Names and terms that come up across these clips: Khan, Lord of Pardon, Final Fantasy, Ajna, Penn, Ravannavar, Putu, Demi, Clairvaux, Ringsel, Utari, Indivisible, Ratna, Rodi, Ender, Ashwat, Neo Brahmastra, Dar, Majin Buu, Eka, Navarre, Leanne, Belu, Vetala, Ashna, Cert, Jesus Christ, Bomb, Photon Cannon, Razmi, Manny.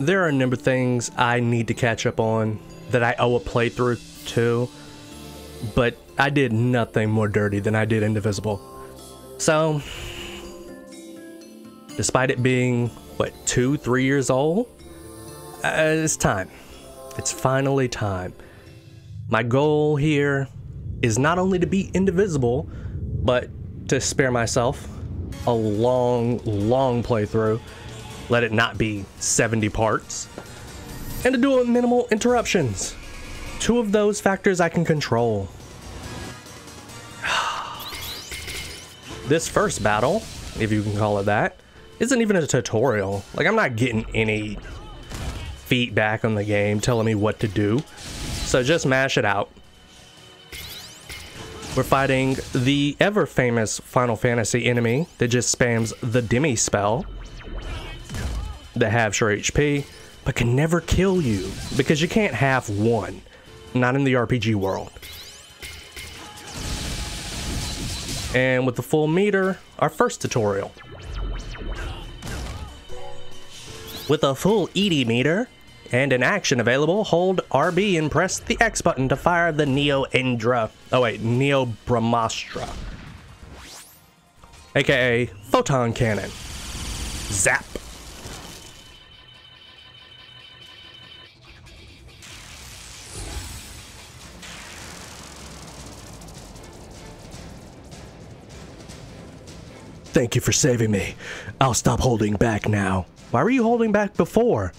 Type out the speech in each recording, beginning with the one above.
There are a number of things I need to catch up on that I owe a playthrough to, but I did nothing more dirty than I did Indivisible. So, despite it being, what, 2-3 years old? It's time. It's finally time. My goal here is not only to beat Indivisible, but to spare myself a long, long playthrough, let it not be 70 parts, and to do it with minimal interruptions. Two of those factors I can control. This first battle, if you can call it that, isn't even a tutorial. Like, I'm not getting any feedback on the game telling me what to do, so just mash it out. We're fighting the ever-famous Final Fantasy enemy that just spams the Demi spell that halves your HP, but can never kill you, because you can't half one. Not in the RPG world. And with the full meter, our first tutorial. With a full ED meter and an action available, hold RB and press the X button to fire the Neo Brahmastra, aka Photon Cannon. Zap. Thank you for saving me. I'll stop holding back now. Why were you holding back before?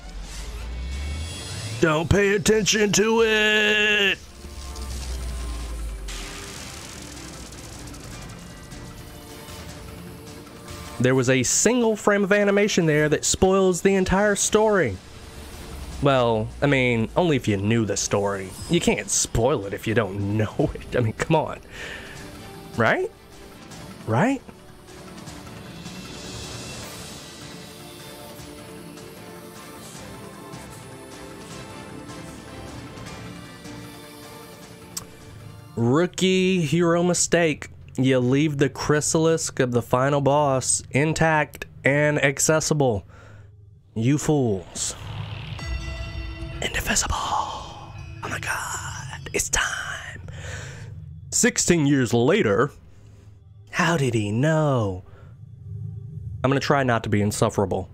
Don't pay attention to it! There was a single frame of animation there that spoils the entire story. Well, I mean, only if you knew the story. You can't spoil it if you don't know it. I mean, come on. Right? Right? Rookie hero mistake. You leave the chrysalis of the final boss intact and accessible. You fools. Indivisible. Oh my god. It's time. 16 years later. How did he know? I'm gonna try not to be insufferable.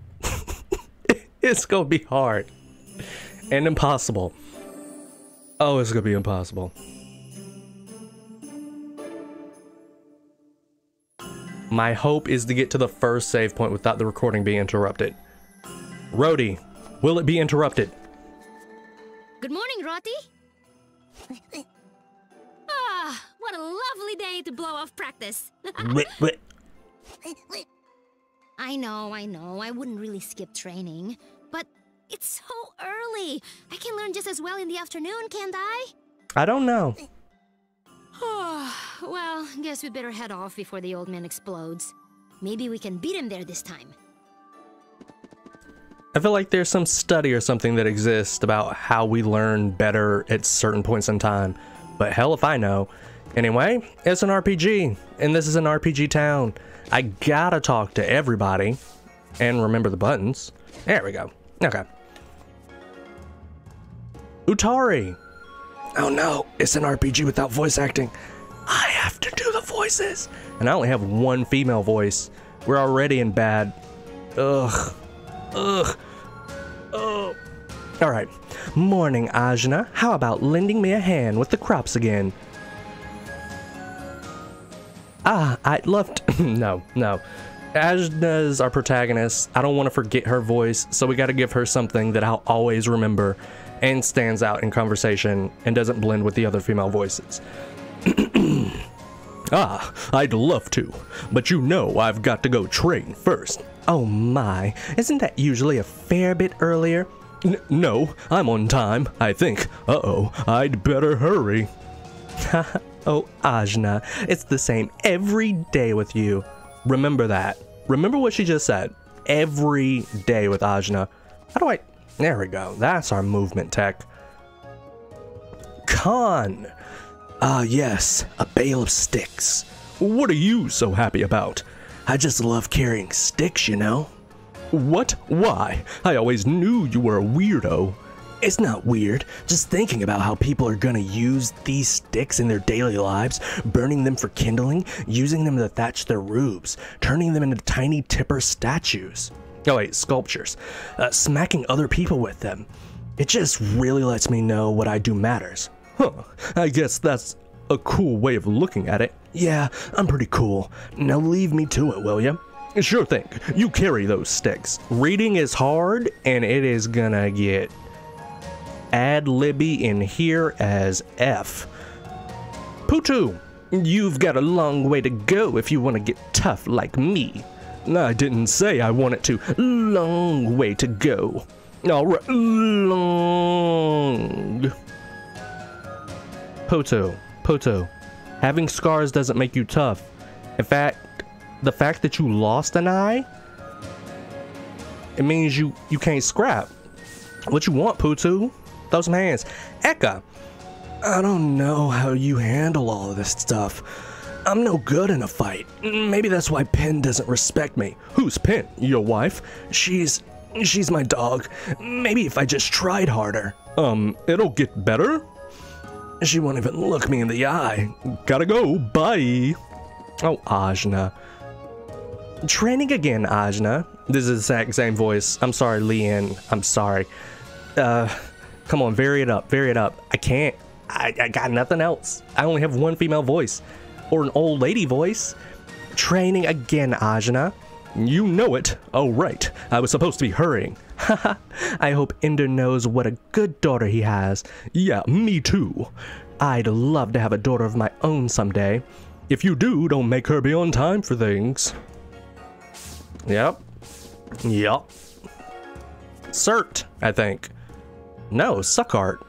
It's gonna be hard. And impossible. Oh, it's gonna be impossible. My hope is to get to the first save point without the recording being interrupted. Rodi, will it be interrupted? Good morning, Roti. Ah, what a lovely day to blow off practice. I know, I wouldn't really skip training, but it's so early. I can learn just as well in the afternoon, can't I? I don't know. Well, guess we better head off before the old man explodes. Maybe we can beat him there this time. I feel like there's some study or something that exists about how we learn better at certain points in time, but hell if I know. Anyway, it's an RPG, and this is an RPG town. I gotta talk to everybody and remember the buttons. There we go. Okay. Utari. Oh no, it's an RPG without voice acting. I have to do the voices. And I only have one female voice. We're already in bad. Ugh. Ugh. Oh. Alright. Morning, Ajna. How about lending me a hand with the crops again? Ah, I'd love to. No. Ajna's our protagonist. I don't want to forget her voice, so we gotta give her something that I'll always remember and stands out in conversation and doesn't blend with the other female voices. Ah, I'd love to, but you know I've got to go train first. Oh my, isn't that usually a fair bit earlier? No, I'm on time, I think. Uh-oh, I'd better hurry. Oh, Ajna, it's the same every day with you. Remember that. Remember what she just said. Every day with Ajna. How do I... There we go. That's our movement tech. Khan. Ah, yes. A bale of sticks. What are you so happy about? I just love carrying sticks, you know. What? Why? I always knew you were a weirdo. It's not weird, just thinking about how people are gonna use these sticks in their daily lives, burning them for kindling, using them to thatch their roofs, turning them into tiny tipper statues. Oh wait, sculptures. Smacking other people with them. It just really lets me know what I do matters. Huh, I guess that's a cool way of looking at it. Yeah, I'm pretty cool. Now leave me to it, will ya? Sure thing, you carry those sticks. Reading is hard, and it is gonna get ad-libby in here as F. Putu, you've got a long way to go if you want to get tough like me. I didn't say I wanted to. Long way to go. Alright, long. Putu, having scars doesn't make you tough. In fact, the fact that you lost an eye, it means you can't scrap. What you want, Putu? Throw some hands. Eka! I don't know how you handle all of this stuff. I'm no good in a fight. Maybe that's why Penn doesn't respect me. Who's Penn? Your wife? She's my dog. Maybe if I just tried harder. It'll get better? She won't even look me in the eye. Gotta go. Bye. Oh, Ajna. Training again, Ajna. This is the exact same voice. I'm sorry, Leanne. I'm sorry. Come on, vary it up, vary it up. I can't. I got nothing else. I only have one female voice. Or an old lady voice. Training again, Ajna. You know it. Oh, right. I was supposed to be hurrying. Haha. I hope Ender knows what a good daughter he has. Yeah, me too. I'd love to have a daughter of my own someday. If you do, don't make her be on time for things. Yep. Yup. Cert, I think. No, Suckart.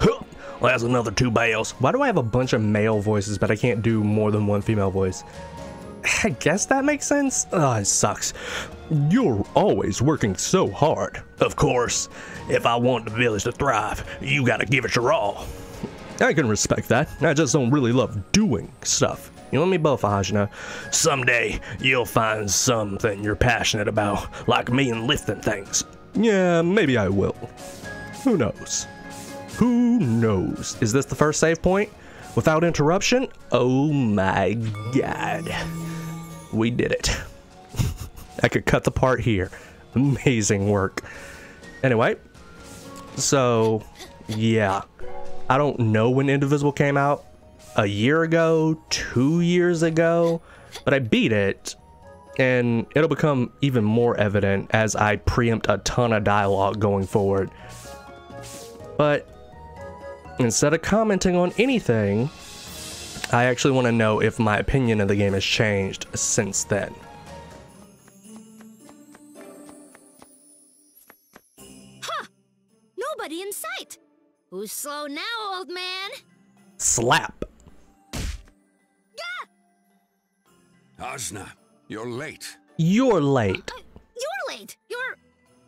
Huh. Well, that's another two bales. Why do I have a bunch of male voices, but I can't do more than one female voice? I guess that makes sense. Oh, it sucks. You're always working so hard. Of course. If I want the village to thrive, you gotta give it your all. I can respect that. I just don't really love doing stuff. You and me both, Ajna. Someday, you'll find something you're passionate about, like me and lifting things. Yeah, maybe I will. Who knows? Who knows? Is this the first save point? Without interruption? Oh my god. We did it. I could cut the part here. Amazing work. Anyway. So, yeah. I don't know when Indivisible came out. A year ago? 2 years ago? But I beat it. And it'll become even more evident as I preempt a ton of dialogue going forward. But instead of commenting on anything, I actually want to know if my opinion of the game has changed since then. Huh! Nobody in sight! Who's slow now, old man? Slap! Ah! Ajna, you're late. You're late. You're late!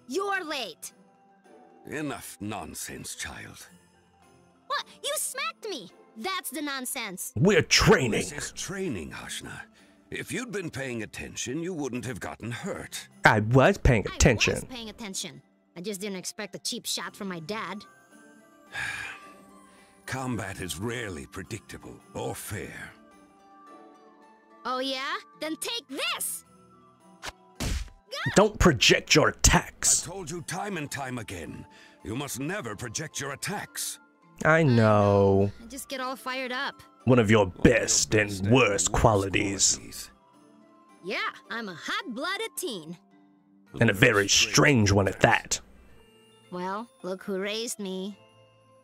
You're late! Enough nonsense, child. What? You smacked me! That's the nonsense. We're training. This is training, Ashna. If you'd been paying attention, you wouldn't have gotten hurt. I was paying attention. I was paying attention. I just didn't expect a cheap shot from my dad. Combat is rarely predictable or fair. Oh yeah? Then take this! Don't project your attacks. I told you time and time again. You must never project your attacks. I know. I just get all fired up. One of your best and worst qualities. Yeah, I'm a hot-blooded teen. And a very strange one at that. Well, look who raised me.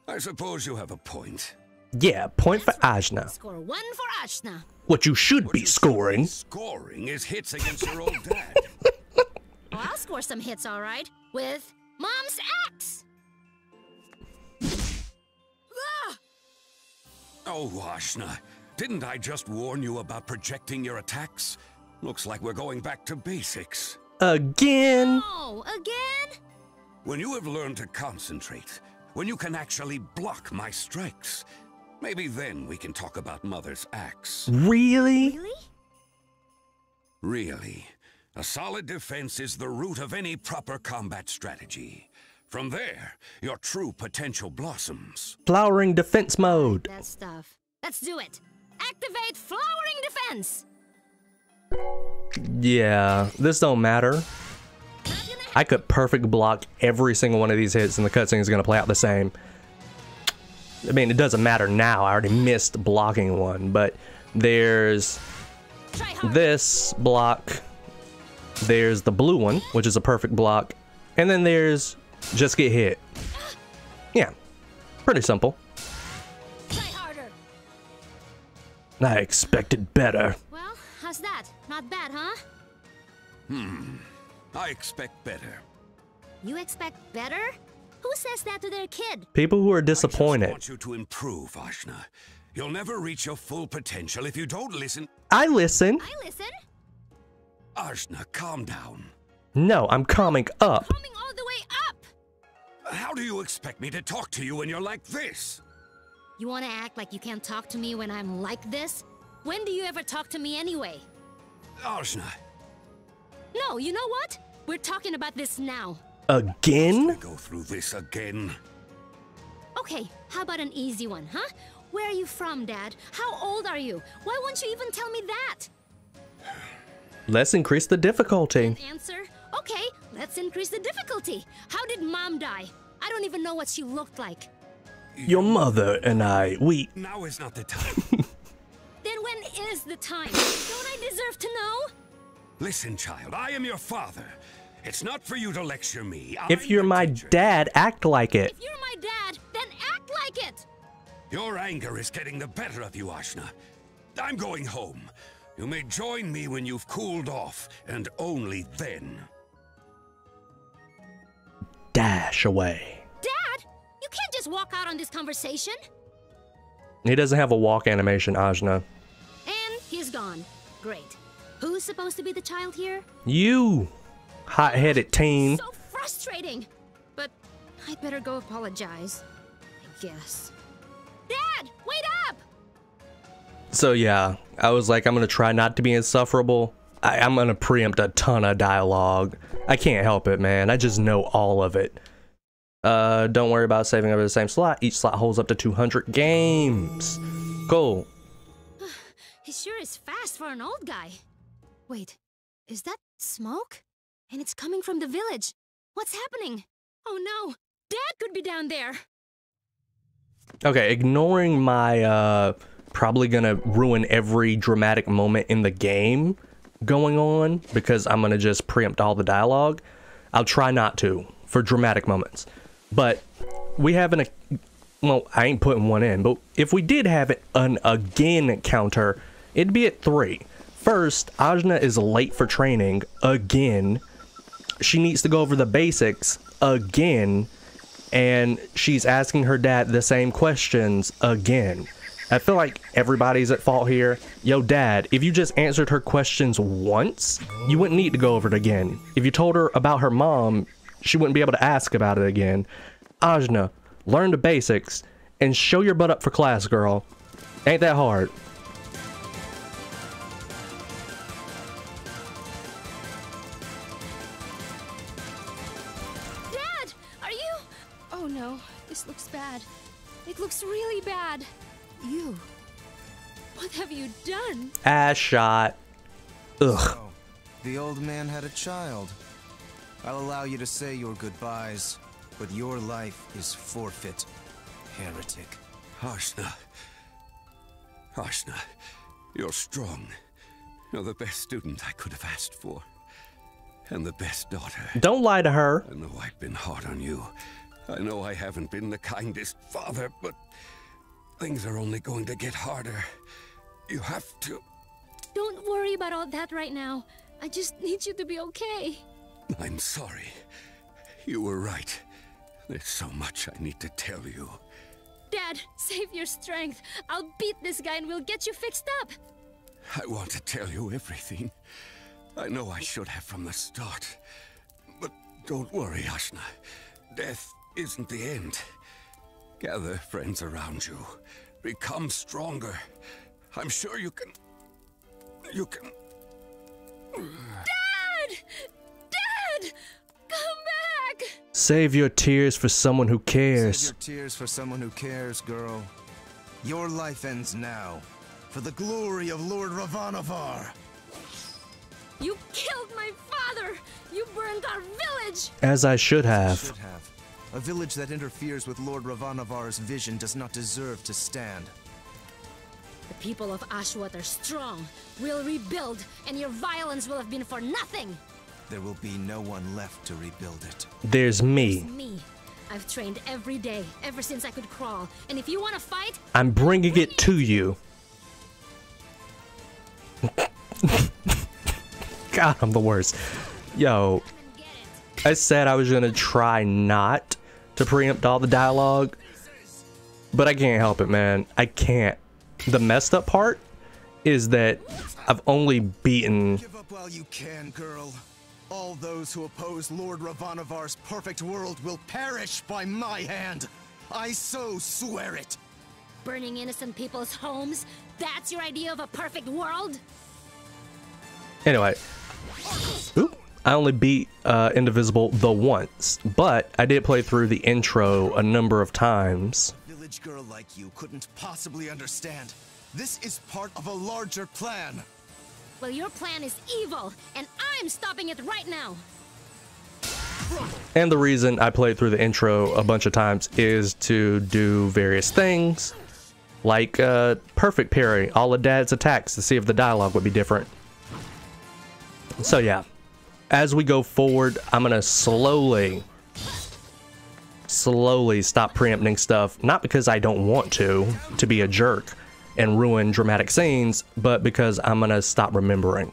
I suppose you have a point. Yeah, point for Ajna. Score one for Ajna. What you should be scoring. Scoring is hits against your old dad. Well, I'll score some hits, all right, with Mom's axe. Oh, Ashna, didn't I just warn you about projecting your attacks? Looks like we're going back to basics. Again? Oh, again? When you have learned to concentrate, when you can actually block my strikes, maybe then we can talk about Mother's axe. Really? Really? Really. A solid defense is the root of any proper combat strategy. From there, your true potential blossoms. Flowering defense mode. That stuff. Let's do it. Activate flowering defense. Yeah, this don't matter. I could perfect block every single one of these hits and the cutscene is going to play out the same. I mean, it doesn't matter now. I already missed blocking one, but there's this block. There's the blue one, which is a perfect block. And then there's just get hit. Yeah, pretty simple. I expected better. Well, how's that? Not bad, huh? I expect better. You expect better? Who says that to their kid? People who are disappointed. I just want you to improve, Ashna. You'll never reach your full potential if you don't listen. I listen. I listen. Ashna, calm down. No, I'm calming up. I'm calming all the way up. How do you expect me to talk to you when you're like this? You want to act like you can't talk to me when I'm like this? When do you ever talk to me anyway? Ashna. No, you know what? We're talking about this now. Again? Must we go through this again? Okay, how about an easy one, huh? Where are you from, Dad? How old are you? Why won't you even tell me that? Let's increase the difficulty. An answer? Okay, let's increase the difficulty. How did Mom die? I don't even know what she looked like. Your mother and I, we... Now is not the time. Then when is the time? Don't I deserve to know? Listen, child, I am your father. It's not for you to lecture me. If you're my dad, act like it. If you're my dad, then act like it. Your anger is getting the better of you, Ashna. I'm going home. You may join me when you've cooled off, and only then. Dash away. Dad, you can't just walk out on this conversation. He doesn't have a walk animation, Ashna. And he's gone. Great. Who's supposed to be the child here? You, hot-headed teen. So frustrating. But I'd better go apologize, I guess. Dad, wait up! So yeah, I was like, I'm gonna try not to be insufferable. I'm gonna preempt a ton of dialogue. I can't help it, man. I just know all of it. Don't worry about saving over the same slot. Each slot holds up to 200 games. Cool. He sure is fast for an old guy. Wait, is that smoke? And it's coming from the village. What's happening? Oh no, Dad could be down there. Okay, ignoring my probably gonna ruin every dramatic moment in the game going on because I'm gonna just preempt all the dialogue. I'll try not to for dramatic moments. But we have an, well, I ain't putting one in, but if we did have an again counter, it'd be at 3. First, Ajna is late for training again. She needs to go over the basics again. And she's asking her dad the same questions again. I feel like everybody's at fault here. Yo, Dad, if you just answered her questions once, you wouldn't need to go over it again. If you told her about her mom, she wouldn't be able to ask about it again. Ajna, learn the basics and show your butt up for class, girl. Ain't that hard. Really bad. You. What have you done? Ass shot. Ugh. So, the old man had a child. I'll allow you to say your goodbyes, but your life is forfeit. Heretic. Ashna. Ashna, you're strong. You're the best student I could have asked for. And the best daughter. Don't lie to her. I know I've been hard on you. I know I haven't been the kindest father, but things are only going to get harder. You have to... Don't worry about all that right now. I just need you to be okay. I'm sorry. You were right. There's so much I need to tell you. Dad, save your strength. I'll beat this guy and we'll get you fixed up. I want to tell you everything. I know I should have from the start. But don't worry, Ashna. Death isn't the end. Gather friends around you. Become stronger. I'm sure you can... Dad! Save your tears for someone who cares. Save your tears for someone who cares, girl. Your life ends now. For the glory of Lord Ravannavar. You killed my father! You burned our village! As I should have. A village that interferes with Lord Ravannavar's vision does not deserve to stand. The people of Ashwat are strong. We'll rebuild, and your violence will have been for nothing! There will be no one left to rebuild it. There's me. There's me. I've trained every day, ever since I could crawl. And if you want to fight... I'm bringing it to you. God, I'm the worst. Yo. I said I was going to try not to preempt all the dialogue. But I can't help it, man. I can't. The messed up part is that I've only beaten... Give up while you can, girl. All those who oppose Lord Ravannavar's perfect world will perish by my hand. I so swear it. Burning innocent people's homes? That's your idea of a perfect world? Anyway. Oop, I only beat Indivisible the once, but I did play through the intro a number of times. A village girl like you couldn't possibly understand. This is part of a larger plan. Well, your plan is evil, and I'm stopping it right now. And the reason I played through the intro a bunch of times is to do various things, like perfect parry all of Dad's attacks to see if the dialogue would be different. So yeah, as we go forward, I'm gonna slowly stop preempting stuff, not because I don't want to be a jerk and ruin dramatic scenes, but because I'm gonna stop remembering.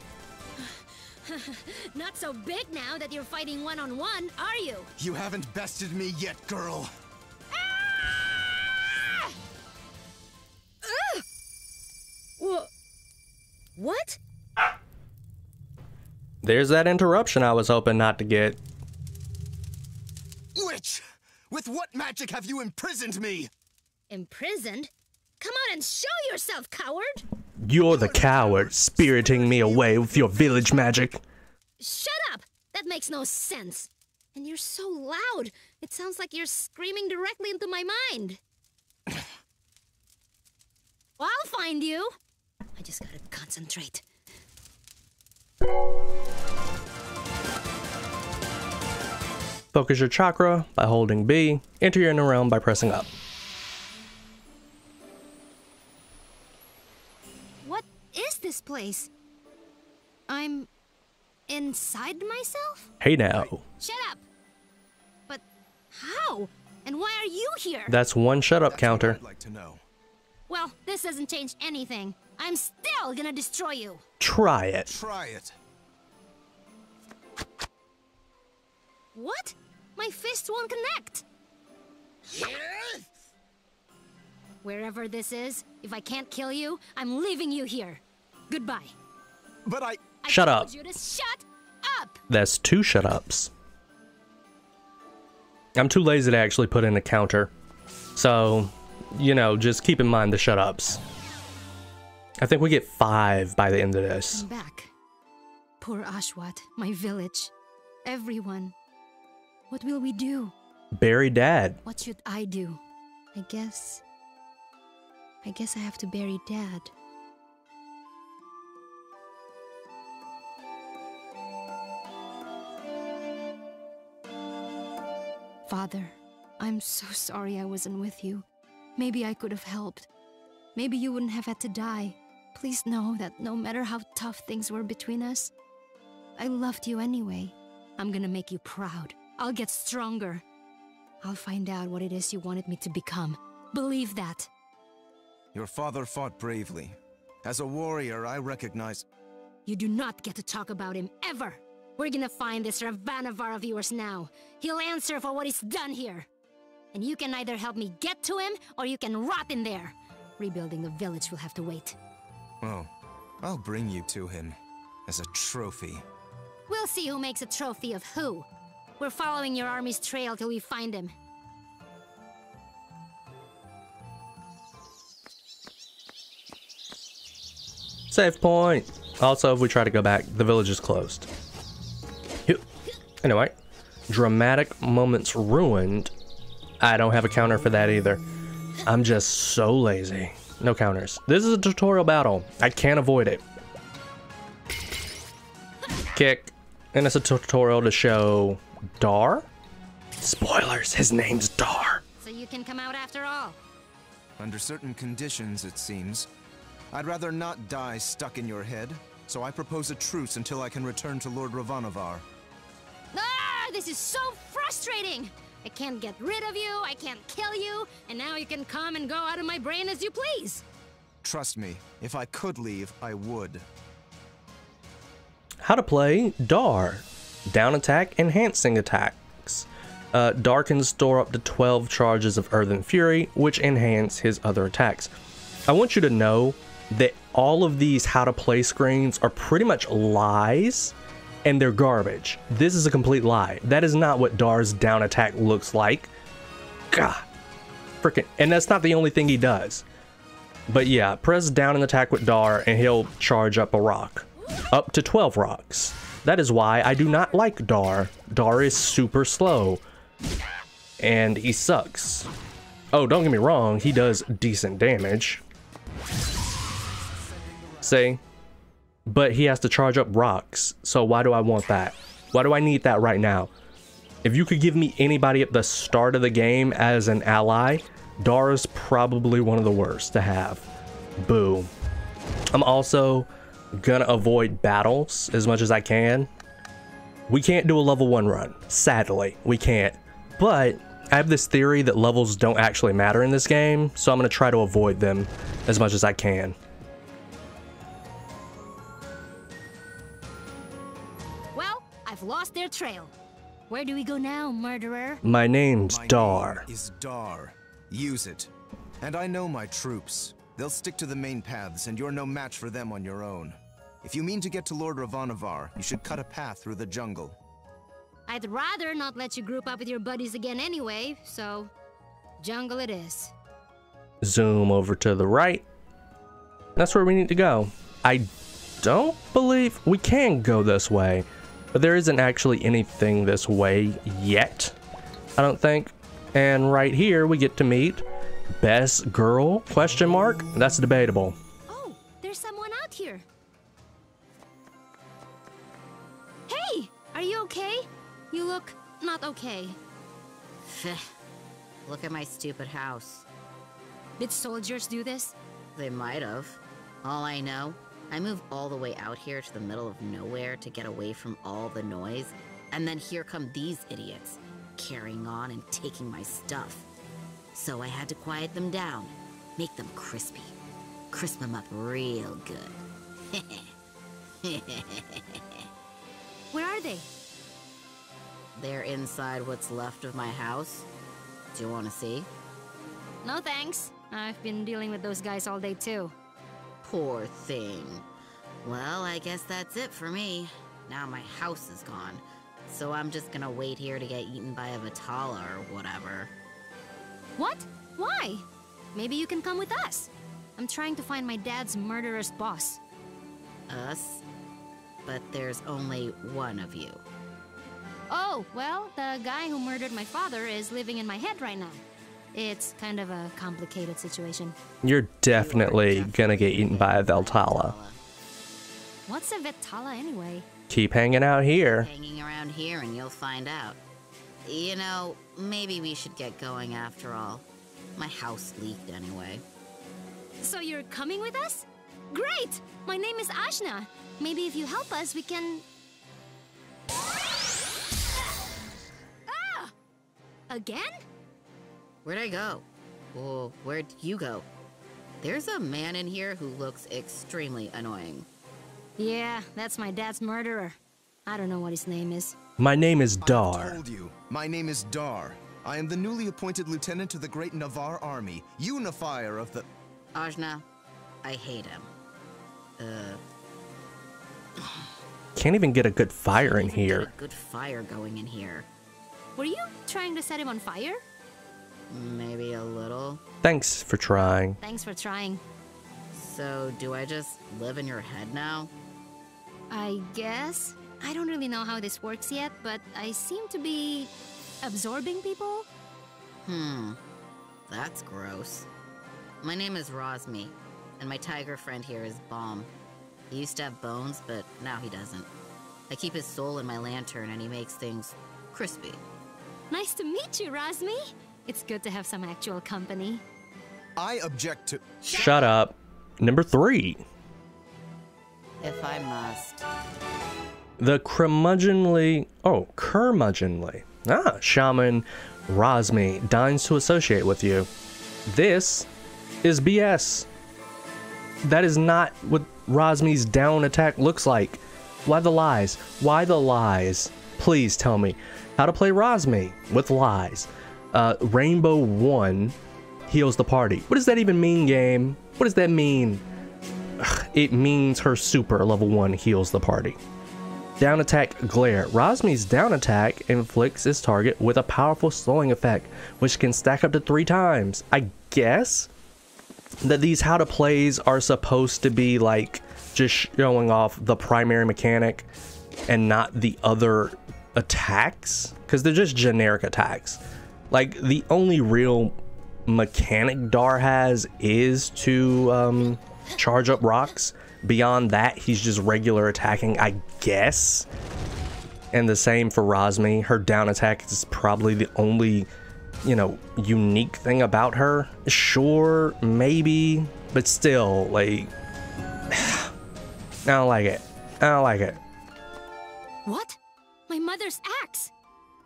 Not so big now that you're fighting one-on-one, are you? You haven't bested me yet, girl. Ah! What? There's that interruption I was hoping not to get. Witch! With what magic have you imprisoned me? Imprisoned? Come on and show yourself, coward! You're the coward, spiriting me away with your village magic. Shut up! That makes no sense. And you're so loud. It sounds like you're screaming directly into my mind. Well, I'll find you. I just gotta concentrate. Focus your chakra by holding B. Enter your inner realm by pressing up. This place. I'm inside myself? Hey now. Shut up. But how? And why are you here? That's one shut up counter. I'd like to know. Well, this doesn't change anything. I'm still gonna destroy you. Try it. Try it. What? My fist won't connect. Yes. Wherever this is, if I can't kill you, I'm leaving you here. Goodbye. But I shut up. You to shut up. That's two shut ups. I'm too lazy to actually put in a counter. So, you know, just keep in mind the shut ups. I think we get 5 by the end of this. I'm back. Poor Ashwat, my village. Everyone. What will we do? Bury Dad. What should I do? I guess I have to bury Dad. Father, I'm so sorry I wasn't with you. Maybe I could have helped. Maybe you wouldn't have had to die. Please know that no matter how tough things were between us, I loved you anyway. I'm gonna make you proud. I'll get stronger. I'll find out what it is you wanted me to become. Believe that. Your father fought bravely. As a warrior, I recognize... You do not get to talk about him ever! We're gonna find this Ravannavar of yours now. He'll answer for what he's done here. And you can either help me get to him, or you can rot in there. Rebuilding the village will have to wait. Oh, I'll bring you to him. As a trophy. We'll see who makes a trophy of who. We're following your army's trail till we find him. Save point. Also, if we try to go back, the village is closed. Anyway, dramatic moments ruined. I don't have a counter for that either. I'm just so lazy. No counters. This is a tutorial battle. I can't avoid it. Kick. And it's a tutorial to show Dar. Spoilers, his name's Dar. So you can come out after all. Under certain conditions, it seems. I'd rather not die stuck in your head, so I propose a truce until I can return to Lord Ravannavar. Ah, this is so frustrating! I can't get rid of you, I can't kill you, and now you can come and go out of my brain as you please. Trust me, if I could leave, I would. How to play Dar. Down attack, enhancing attacks. Dar can store up to 12 charges of Earthen Fury, which enhance his other attacks. I want you to know that all of these how to play screens are pretty much lies, and they're garbage. This is a complete lie. That is not what Dar's down attack looks like. God, freaking, and that's not the only thing he does. But yeah, press down and attack with Dar and he'll charge up a rock, up to 12 rocks. That is why I do not like Dar. Dar is super slow and he sucks. Oh, don't get me wrong, he does decent damage. See? But he has to charge up rocks, so why do I want that? Why do I need that right now? If you could give me anybody at the start of the game as an ally, Dar is probably one of the worst to have. Boo. I'm also gonna avoid battles as much as I can. We can't do a level 1 run. Sadly, we can't. But I have this theory that levels don't actually matter in this game, so I'm gonna try to avoid them as much as I can. Lost their trail. Where do we go now, murderer? My name's Dar. Name is Dar. Use it. And I know my troops. They'll stick to the main paths, and you're no match for them on your own. If you mean to get to Lord Ravannavar, you should cut a path through the jungle. I'd rather not let you group up with your buddies again anyway, so jungle it is. Zoom over to the right. That's where we need to go. I don't believe we can go this way. But there isn't actually anything this way yet, I don't think. And right here we get to meet best girl question mark. That's debatable. Oh, there's someone out here. Hey, are you okay? You look not okay. Look at my stupid house. Did soldiers do this? They might have. All I know, I moved all the way out here to the middle of nowhere to get away from all the noise, and then here come these idiots, carrying on and taking my stuff. So I had to quiet them down, make them crispy, crisp them up real good. Where are they? They're inside what's left of my house. Do you want to see? No thanks. I've been dealing with those guys all day too. Poor thing. Well, I guess that's it for me. Now my house is gone, so I'm just gonna wait here to get eaten by a Vetala or whatever. What? Why? Maybe you can come with us. I'm trying to find my dad's murderous boss. Us? But there's only one of you. Oh, well, the guy who murdered my father is living in my head right now. It's kind of a complicated situation. You're definitely gonna get eaten by a Vetala. What's a Vetala anyway? Keep hanging out here. Hanging around here and you'll find out. You know, maybe we should get going after all. My house leaked anyway. So you're coming with us? Great! My name is Ashna. Maybe if you help us, we can... Ah! Again? Where'd I go? Oh, where'd you go? There's a man in here who looks extremely annoying. Yeah, that's my dad's murderer. I don't know what his name is. My name is Dar. I told you, my name is Dar. I am the newly appointed lieutenant to the Great Navarre Army, unifier of the... Ajna, I hate him. Can't even get a good fire in here. Get a good fire going in here. Were you trying to set him on fire? Maybe a little. Thanks for trying. Thanks for trying. So, do I just live in your head now? I guess. I don't really know how this works yet, but I seem to be absorbing people. That's gross. My name is Razmi, and my tiger friend here is Bomb. He used to have bones, but now he doesn't. I keep his soul in my lantern, and he makes things crispy. Nice to meet you, Razmi. It's good to have some actual company. I object to... Shut up. Number 3. If I must. The curmudgeonly... Oh, curmudgeonly. Ah, Shaman Razmi deigns to associate with you. This is BS. That is not what Razmi's down attack looks like. Why the lies? Why the lies? Please tell me how to play Razmi with lies. Rainbow 1 heals the party. What does that even mean, game? What does that mean? Ugh, it means her super level 1 heals the party. Down attack glare. Razmi's down attack inflicts its target with a powerful slowing effect, which can stack up to 3 times. I guess that these how to plays are supposed to be like just showing off the primary mechanic and not the other attacks, because they're just generic attacks. Like, the only real mechanic Dar has is to charge up rocks. Beyond that, he's just regular attacking, I guess. And the same for Razmi. Her down attack is probably the only, you know, unique thing about her. Sure, maybe, but still, like... I don't like it. I don't like it. What? My mother's axe!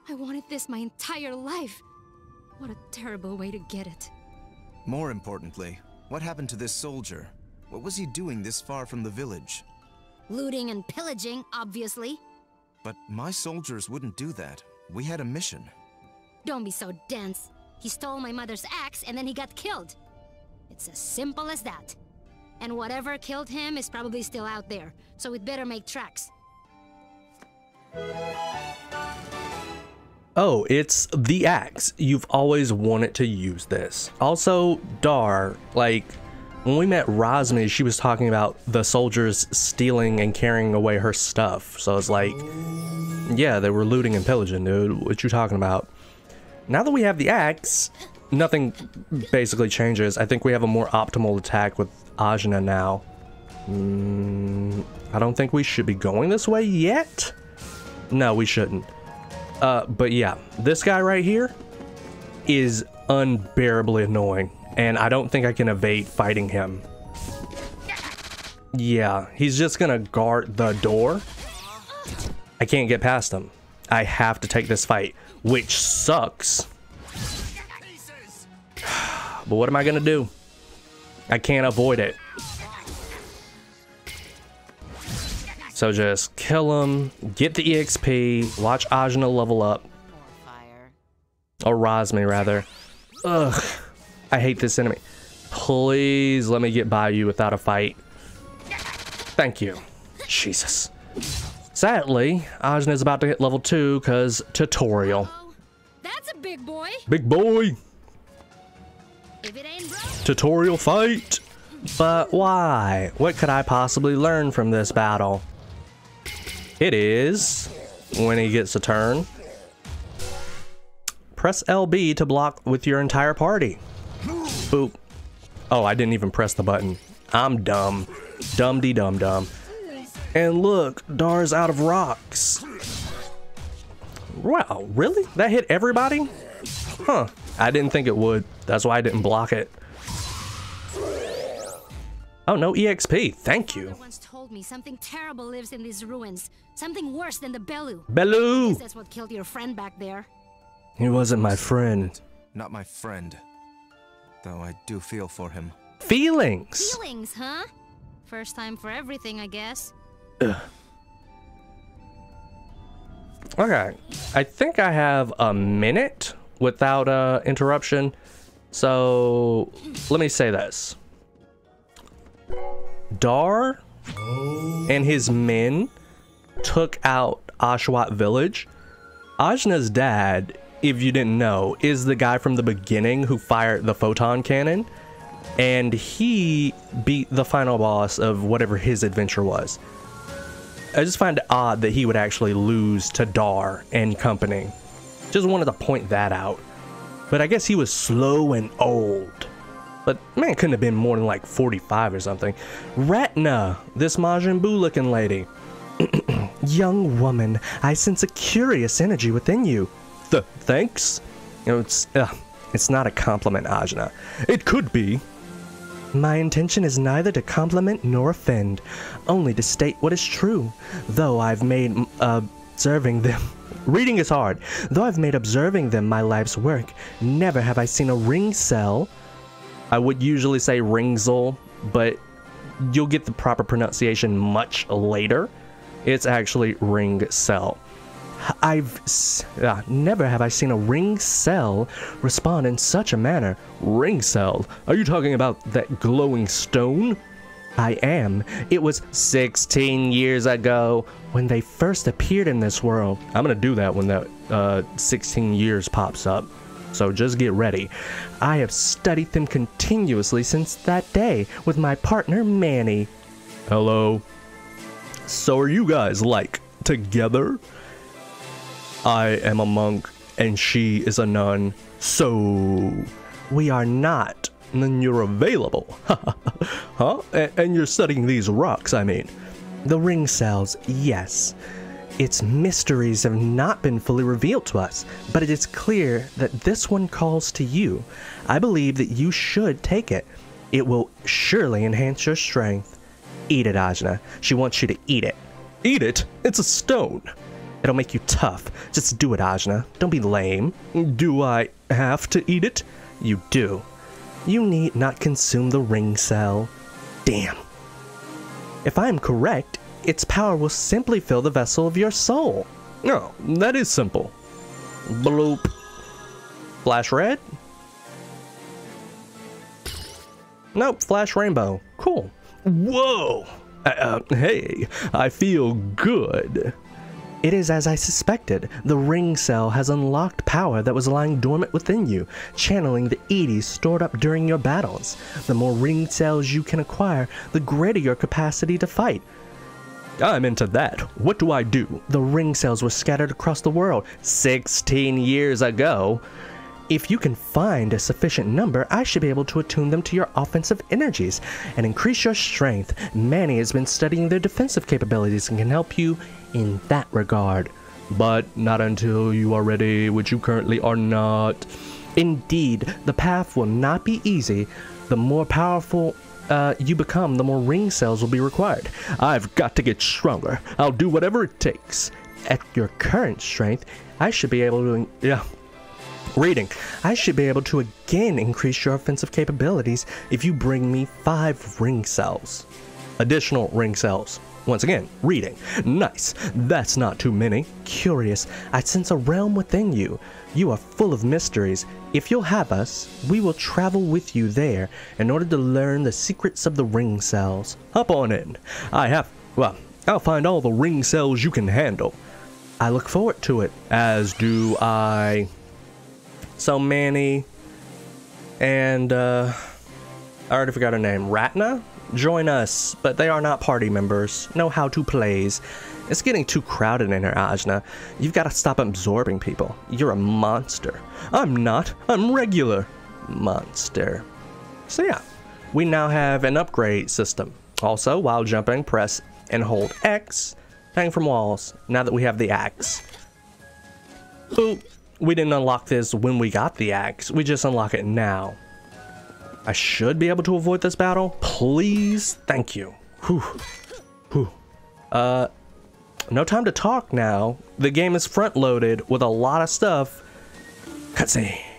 I wanted this my entire life. What a terrible way to get it. More importantly, what happened to this soldier? What was he doing this far from the village? Looting and pillaging, obviously. But my soldiers wouldn't do that. We had a mission. Don't be so dense. He stole my mother's axe and then he got killed. It's as simple as that. And whatever killed him is probably still out there, so we'd better make tracks. Oh, it's the axe. You've always wanted to use this. Also, Dar, like, when we met Razmi, she was talking about the soldiers stealing and carrying away her stuff. So it's like, yeah, they were looting and pillaging, dude. What you talking about? Now that we have the axe, nothing basically changes. I think we have a more optimal attack with Ajna now. I don't think we should be going this way yet. No, we shouldn't. But yeah, this guy right here is unbearably annoying, and I don't think I can evade fighting him. Yeah, he's just gonna guard the door. I can't get past him. I have to take this fight, which sucks. But what am I gonna do? I can't avoid it. So just kill him, get the EXP, watch Ajna level up. Or Razmi, rather. Ugh, I hate this enemy. Please let me get by you without a fight. Thank you. Jesus. Sadly, Ajna's about to hit level 2 because tutorial. That's a big boy. Big boy. If it ain't broke. Tutorial fight. But why? What could I possibly learn from this battle? It is, when he gets a turn, press LB to block with your entire party. Boop. Oh, I didn't even press the button. I'm dumb. Dum-dee-dum-dum. And look, Dar's out of rocks. Wow, really? That hit everybody? Huh. I didn't think it would. That's why I didn't block it. Oh, no EXP. Thank you. Once told me something terrible lives in these ruins. Something worse than the Belu. Belu! That's what killed your friend back there. He wasn't my friend. Not my friend. Though I do feel for him. Feelings. Feelings, huh? First time for everything, I guess. Ugh. Okay. I think I have a minute without interruption. So let me say this. Dar and his men took out Ashwat village. Ajna's dad, if you didn't know, is the guy from the beginning who fired the photon cannon, and he beat the final boss of whatever his adventure was. I just find it odd that he would actually lose to Dar and company. Just wanted to point that out. But I guess he was slow and old. But man, couldn't have been more than like 45 or something. Ratna, this Majin Buu looking lady. Young woman, I sense a curious energy within you. Thanks? You know, it's not a compliment, Ajna. It could be. My intention is neither to compliment nor offend, only to state what is true. Though I've made observing them... Reading is hard. Though I've made observing them my life's work, never have I seen a Ringsel. I would usually say Ringsel, but you'll get the proper pronunciation much later. It's actually Ringsel. Never have I seen a Ringsel respond in such a manner. Ringsel? Are you talking about that glowing stone? I am. It was 16 years ago when they first appeared in this world. I'm gonna do that when that 16 years pops up, so just get ready. I have studied them continuously since that day with my partner Manny. Hello. So are you guys, like, together? I am a monk and she is a nun, so... We are not. And then you're available. Huh? And you're studying these rocks, I mean. The Ringsels, yes. Its mysteries have not been fully revealed to us, but it is clear that this one calls to you. I believe that you should take it. It will surely enhance your strength. Eat it, Ajna. She wants you to eat it. Eat it? It's a stone. It'll make you tough. Just do it, Ajna. Don't be lame. Do I have to eat it? You do. You need not consume the Ringsel. Damn. If I am correct, its power will simply fill the vessel of your soul. No, oh, that is simple. Bloop. Flash red? Nope, flash rainbow. Cool. Whoa! Hey, I feel good. It is as I suspected. The Ringsel has unlocked power that was lying dormant within you, channeling the Edis stored up during your battles. The more Ringsels you can acquire, the greater your capacity to fight. I'm into that. What do I do? The Ringsels were scattered across the world 16 years ago. If you can find a sufficient number, I should be able to attune them to your offensive energies and increase your strength. Manny has been studying their defensive capabilities and can help you in that regard. But not until you are ready, which you currently are not. Indeed, the path will not be easy. The more powerful you become, the more Ringsels will be required. I've got to get stronger. I'll do whatever it takes. At your current strength, I should be able to... I should be able to again increase your offensive capabilities if you bring me 5 Ringsels. Additional Ringsels. Once again, reading. Nice. That's not too many. Curious. I sense a realm within you. You are full of mysteries. If you'll have us, we will travel with you there in order to learn the secrets of the Ringsels. Hop on in. I'll find all the Ringsels you can handle. I look forward to it. As do I... So Manny and I already forgot her name. Ratna join us, but they are not party members. No how to plays. It's getting too crowded in here, Ajna. You've got to stop absorbing people. You're a monster. I'm not. I'm regular monster. So yeah, we now have an upgrade system. Also, while jumping, press and hold X, hang from walls. Now that we have the axe. Boop. We didn't unlock this when we got the axe. We just unlock it now. I should be able to avoid this battle. Please. Thank you. Whew. Whew. No time to talk now. The game is front loaded with a lot of stuff. Cutscene.